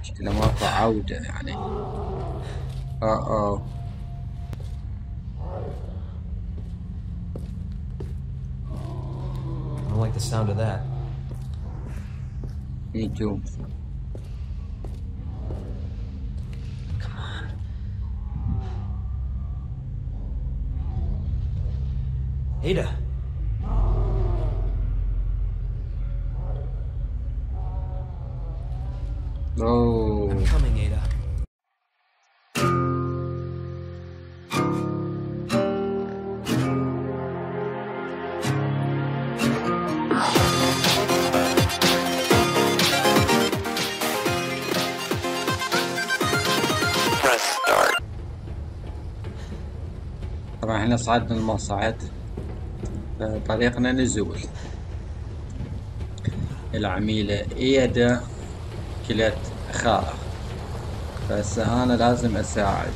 مشكلة ماكو عودة يعني. I don't like the sound of that. Me too. Come on. Ada. No. I'm coming, Ada. طبعا احنا صعدنا المصعد، طريقنا نزول. العميلة إيدا كلت خائف، بس انا لازم اساعد.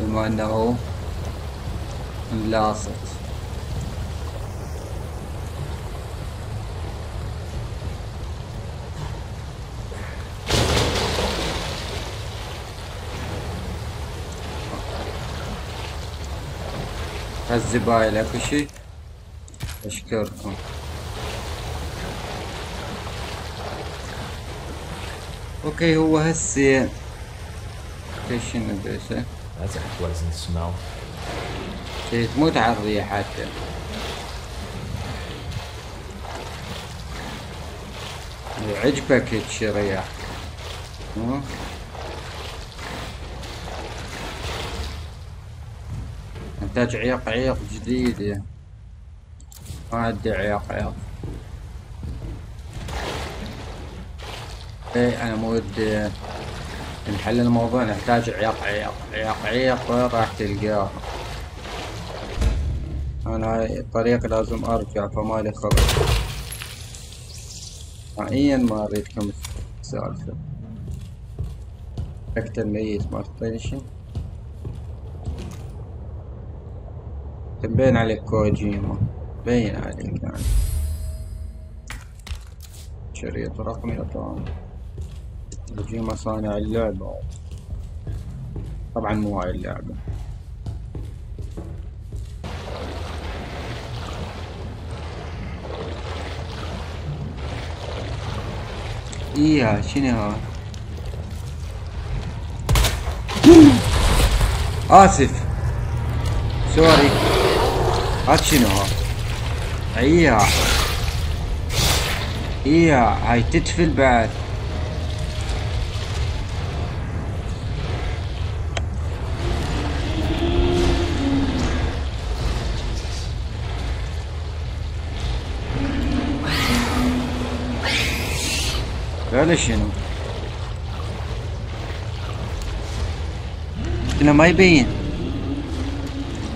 بما انه ملاصق هالزبايل اكو شي. اشكركم. اوكي هو هسه شنو بسه؟ تموت على الريحة حتى. عجبك هيجي رياح؟ نحتاج عيق جديدة. ما عندي عيق. ايه انا مو ودي نحل الموضوع، نحتاج عيق راح تلقاه. انا هاي الطريق لازم ارجع، فما لي خبر. حقيقة ما اريدكم السالفة. اكتب ميت ما تعطيني شي. تبين عليك كوجيما، تبين عليك يعني. شريط رقمي طبعا. كوجيما صانع اللعبة. طبعا مو هاي اللعبة. ايه شنو هاي؟ آسف سوري. هاد شنو هاي؟ ايها هاي تتفل بعد. هذا شنو؟ شنو ما يبين؟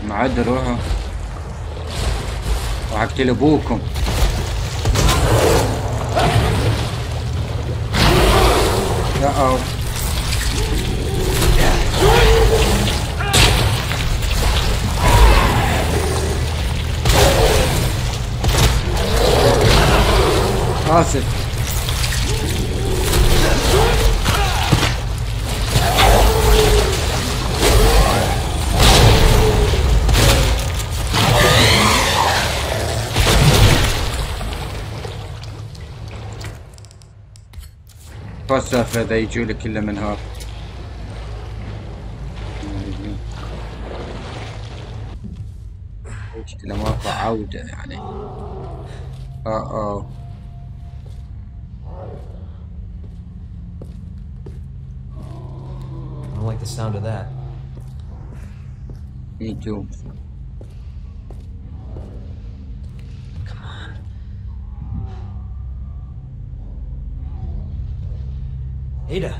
معد روحه. راح اقتل ابوكم. ياو. آسف. السالفة اذا يجولك الا منهار. مشكلة ماكو عودة يعني. I don't like the sound of that. Me too. Ada.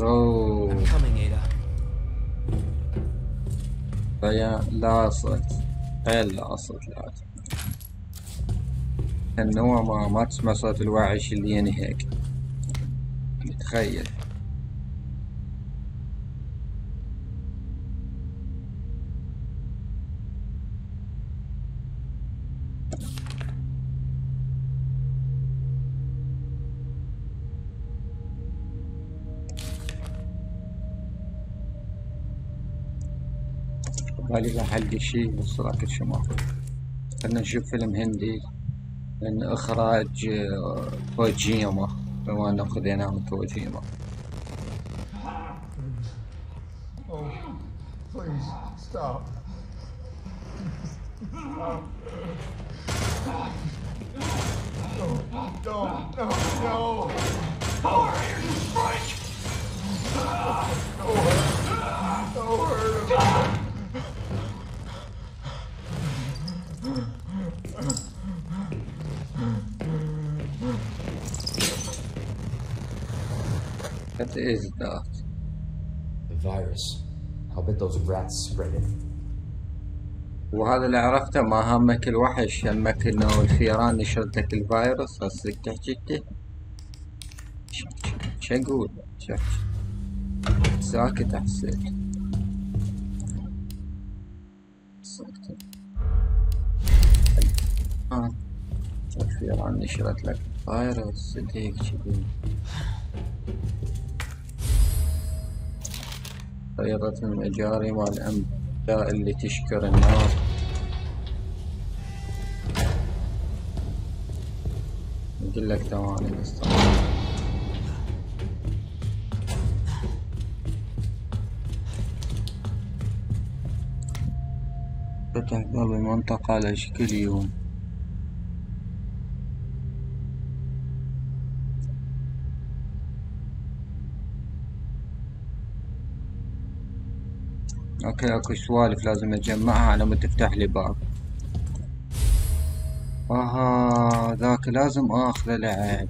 No. I'm coming, Ada. لا صوت. لا صوت لا. النوع ما تسمع صوت الوعش اللي يعني هيك. متخيل. بالي بحلقي شي بصراحة شي ماكو. خلنا نشوف فيلم هندي من اخراج كوجيما، بما انه خذيناه من كوجيما. What is that? The virus. I'll bet those rats spread it. وهذا اللي عرفته، ما همك الوحش، همك انه الفيران نشرتك الفيروس. هسه تحكي شو اقول؟ ساكت حسيت. ساكت. الفيران نشرت لك الفيروس صديق كذي. طيرة المجارم والأنبياء اللي تشكر النار. أقول لك ثواني بس. فتح باب المنطقة على شكل يوم. اوكي اكو سوالف لازم اجمعها على ما تفتح لي باب. اها ذاك لازم اخذه لعب.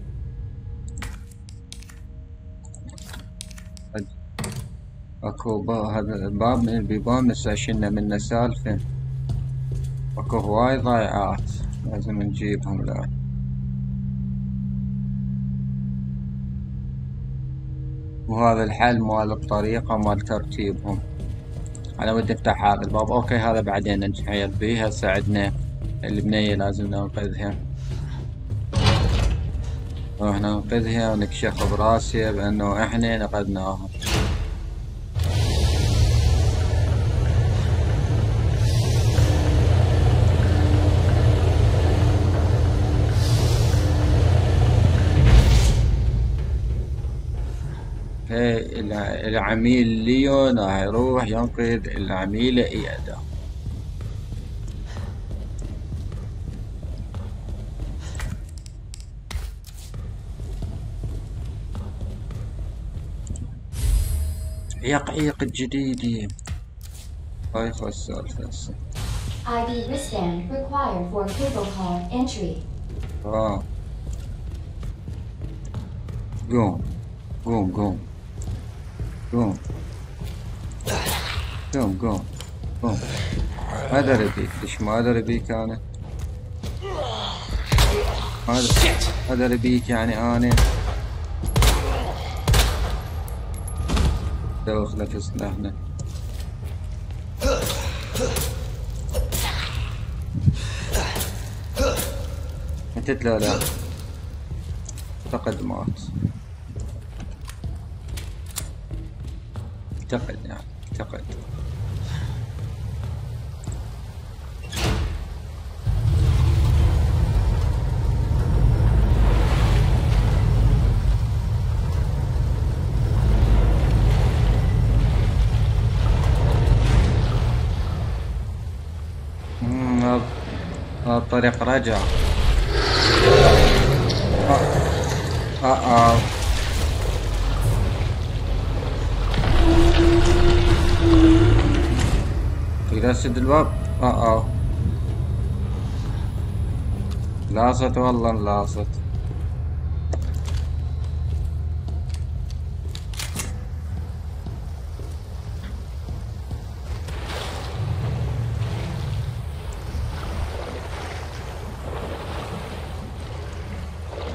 اكو هذا الباب من البيبان بس عشنا منه سالفة. اكو هواي ضايعات لازم نجيبهم لعب. وهذا الحل مال الطريقة مال ترتيبهم. على ود افتح هذا الباب. اوكي هذا بعدين نتحيط بيها. ساعدنا البنية لازم ننقذها. راح ننقذها ونكشف براسها بانه احنا نقذناها. العميل ليون راح يروح ينقذ العميلة إيدا. عيق الجديدة. هاي خوش سالفة هسه. ID wristband required for cable car entry. قوم قوم قوم قوم قوم. ما ادري بيك، ليش ما ادري بيك انا؟ ما ادري بيك يعني انا. داخلك سلاحنا. انت تلالا. اعتقد مات. اعتقد يعني اعتقد. هذا الطريق رجع. اذا سد الباب لاصت والله لاصت.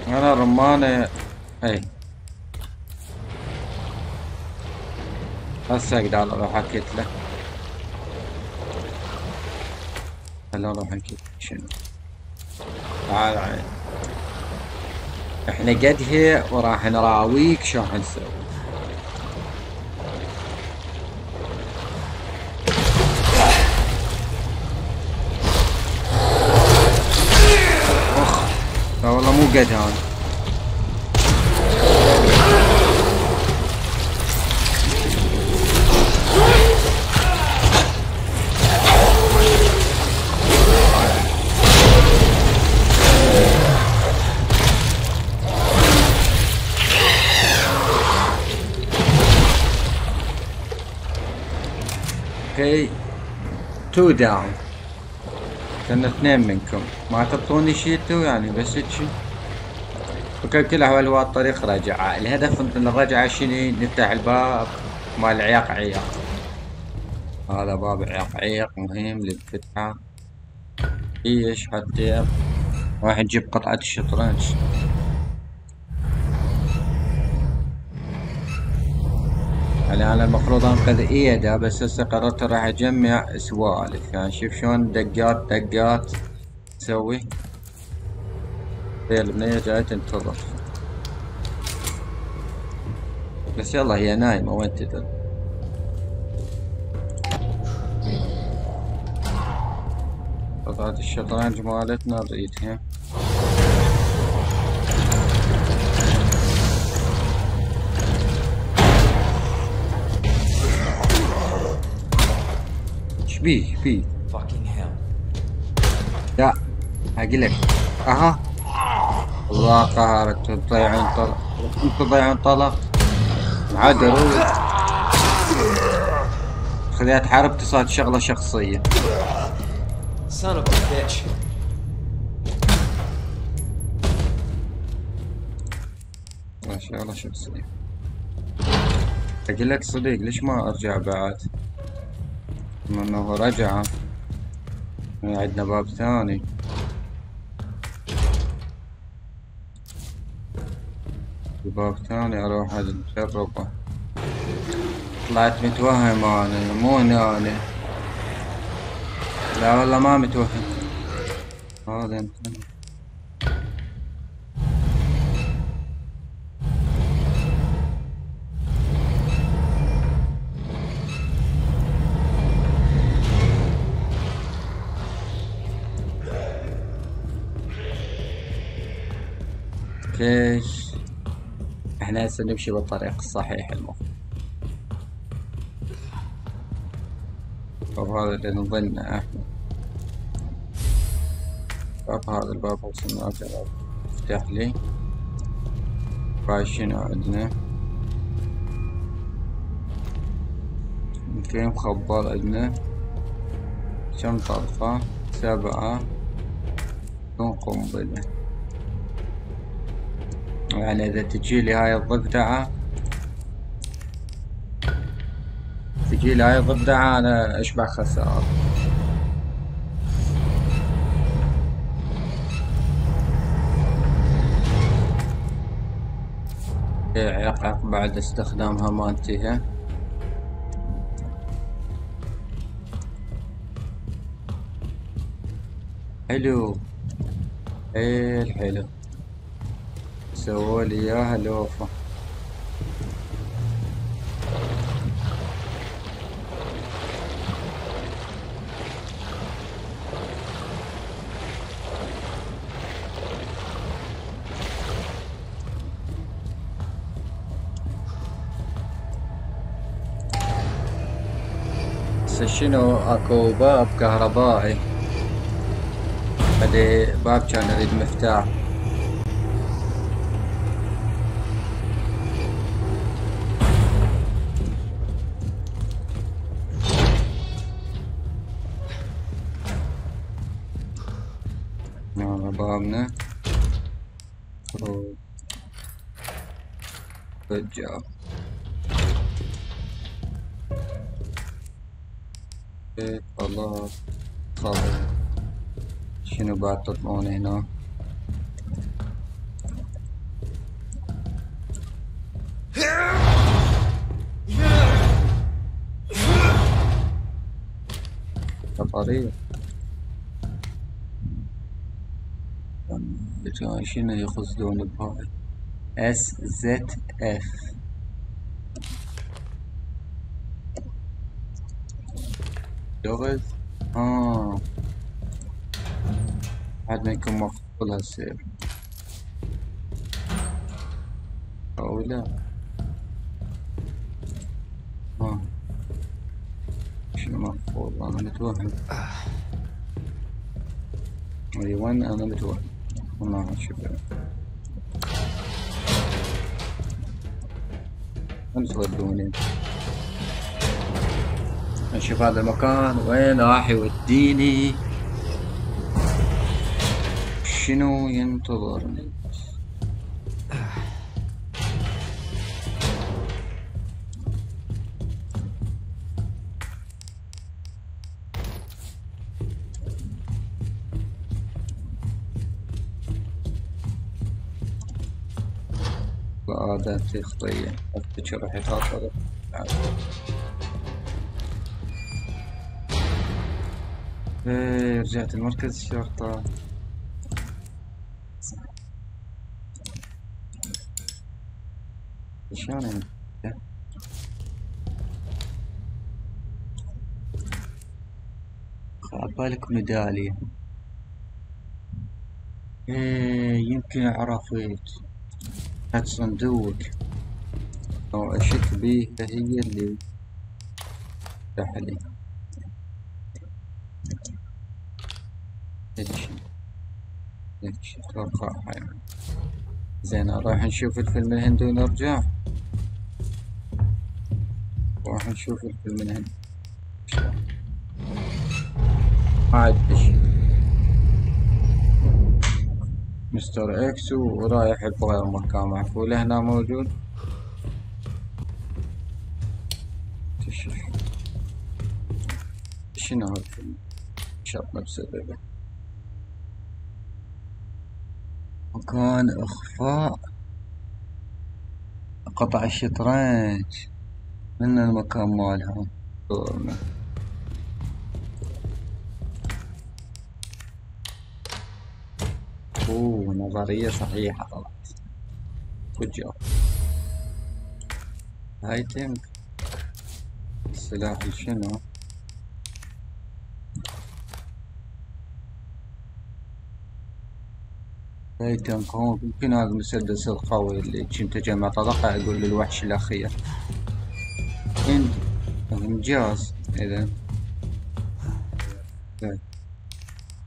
انا رمانة اي هسه اقدر اروح احكي له. لا اروح اكيد شنو. تعال عين احنا قدها وراح نراويك شو حنسوي. get on. Okay, 2 down. كنا 2 منكم ما تعطوني شيء تو يعني بس هيك. وكل كل الاحوال هو الطريق رجعه، الهدف من الرجعه شنو؟ نفتح الباب مال عياق عياق. هذا باب عياق عياق مهم للفتحه. ايش حتى راح نجيب قطعه الشطرنج. يعني انا المفروض انقذ ايدا بس هسه قررت راح اجمع سوالف، يعني شوف شلون دقات تسوي. هي البنية جاية تنتظر بس يلا هي نايمة وين تدري. قطعة الشطرنج مالتنا بايدها. شبيه فيه؟ لا اقلك اها الله قهرت. تضيعون طلق، انتو تضيعون طلق عدلوا. خليها تحارب تصاد شغله شخصيه. شغله شخصيه اقلك صديق. ليش ما ارجع بعد؟ انه رجعه عندنا باب ثاني. باب ثاني اروح اجربه. طلعت متوهم انا مو انا. لا والله ما متوهم. هذا انت ليش؟ احنا هسه نمشي بالطريق الصحيح المفروض. طب هذا اللي نظنه احنا. طب هذا الباب وصلنا له افتح لي. باي شنو عندنا؟ كريم خبار عندنا. كم طلقة؟ 7 بدون قنبلة. يعني اذا تجيلي هاي الضفدعة انا اشبع خسارة. عقب بعد استخدامها ما انتهى. حلو حيل حلو سووا لي اياها لوفة. هسه شنو اكو باب كهربائي. هذا باب كان اريد مفتاح. بابنا good job. الله صبر. شنو بعد تطلعون هنا؟ طريق شنو يقصدون بهاي؟ SZF لغز. بعد ما يكون مقفول هالسير قوي. لا شنو المفروض؟ انا متوهم. ايوان انا متوهم والله. شوف انتوا تودوني، نشوف هذا المكان وين راح يوديني، شنو ينتظرني. عاداتي خطية، أفتكر راح يتعطل. رجعت المركز الشرطة. شلون عبالك ميدالية؟ يمكن عرفت هاد صندوق أو أشك بيه، هي اللي تحلي هيك شي أتوقعها يعني. زين راح نشوف الفيلم الهندي ونرجع، راح نشوف الفيلم الهندي. عاد إشي مستر إكس ورايح بغير مكان معقول هنا موجود. شنو هالفيلم؟ شطنا بسببه. مكان إخفاء قطع الشطرنج من المكان مالها. دورنا نظرية صحيحة طلعت. كجو هايتم السلاح شنو؟ هايتم قوي. يمكن هذا المسدس القوي اللي كنت اجمع طلقه اقول للوحش الاخير انت انجاز. اذا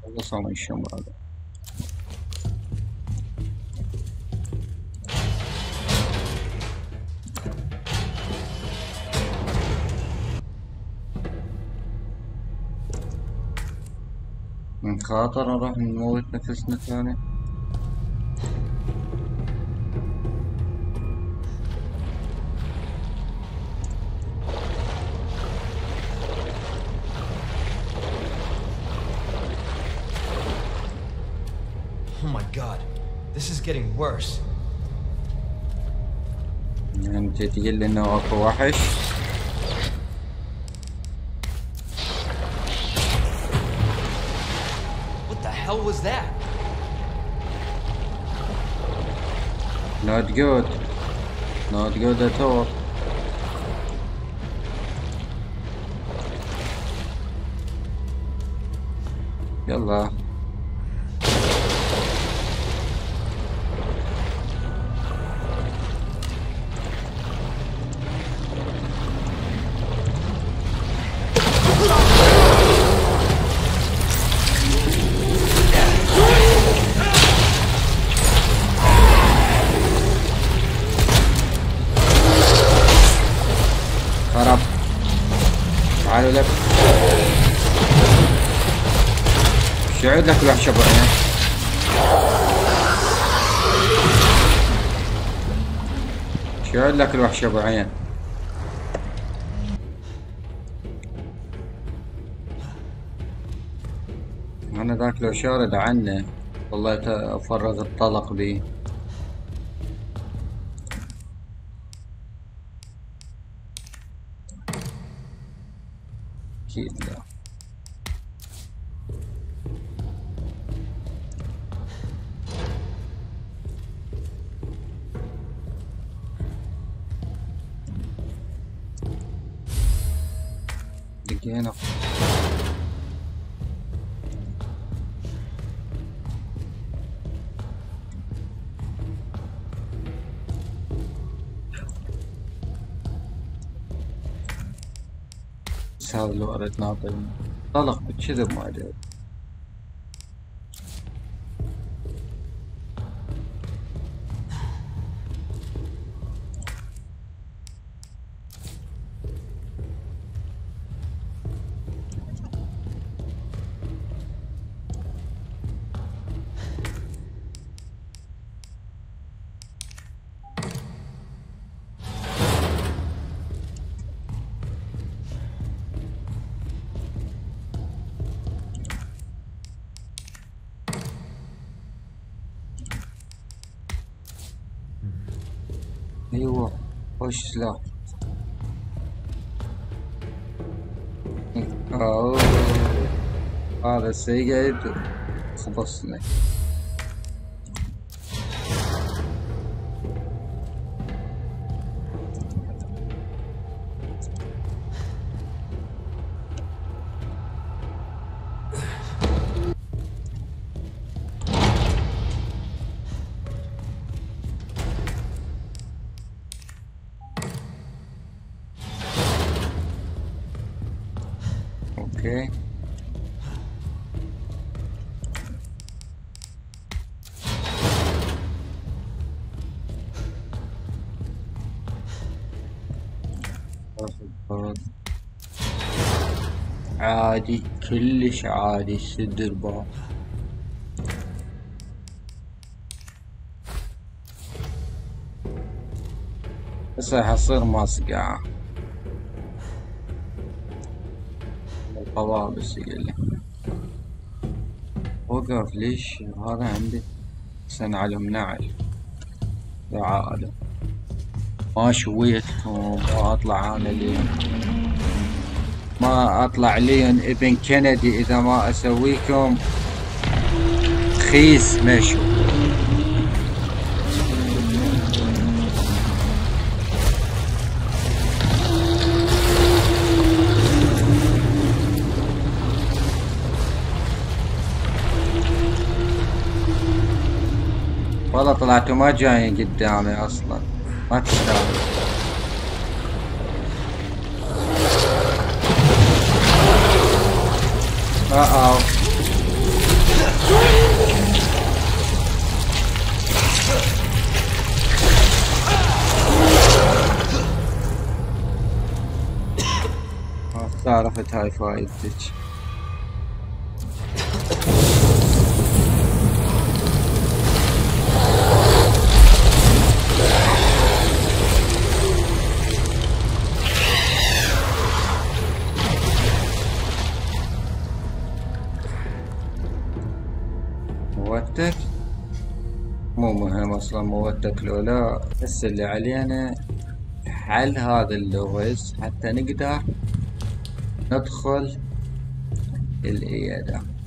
والله صار من الشمر هذا. من خاطر نروح نموت نفسنا ثاني. Oh my God, this is getting worse. انت تجل انه اكو وحش. Was that not good? Not good at all. Yalla. شعود لك الوحش ابو عيال. شعود لك الوحش ابو عيال. انا ذاك لو شارد عنه والله افرغ الطلق بيه. اكيد لا. هنا هذا اللي وريتناه طيب طلق بالكذب ما ادري. ايوه وش سلاح هذا السيد خبصني. Okay. عادي كلش عادي سد الباب. هسه حصير ماسقعة طبعا بس يقلي وقف ليش هذا عندي سن على منعل لعائلة ما شويتكم واطلع انا ليون ما اطلع ليون ابن كندي اذا ما اسويكم خيس مشو. والله طلعتوا ما جايين قدامي اصلا ما تستاهل. ما تعرفت هاي فايدتك. موتك مو مهم اصلا موتك لو لا. بس اللي علينا حل هذا اللغز حتى نقدر ندخل العيادة.